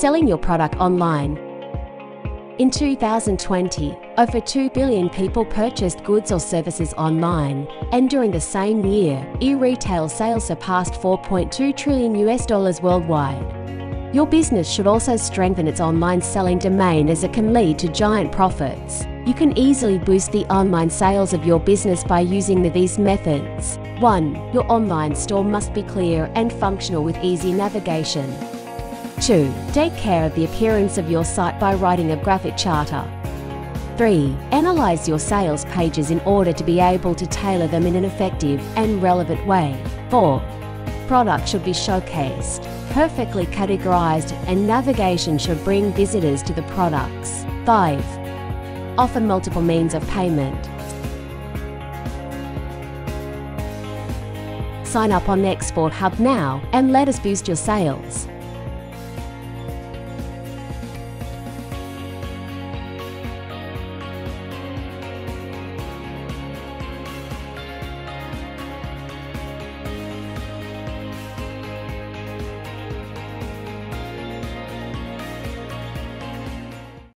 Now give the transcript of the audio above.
selling your product online. In 2020, over 2 billion people purchased goods or services online, and during the same year, e-retail sales surpassed $4.2 trillion worldwide. Your business should also strengthen its online selling domain, as it can lead to giant profits. You can easily boost the online sales of your business by using these methods. 1. Your online store must be clear and functional with easy navigation. 2. Take care of the appearance of your site by writing a graphic charter. 3. Analyze your sales pages in order to be able to tailor them in an effective and relevant way. 4. Product should be showcased, perfectly categorized, and navigation should bring visitors to the products. 5. Offer multiple means of payment. Sign up on ExportHub now and let us boost your sales.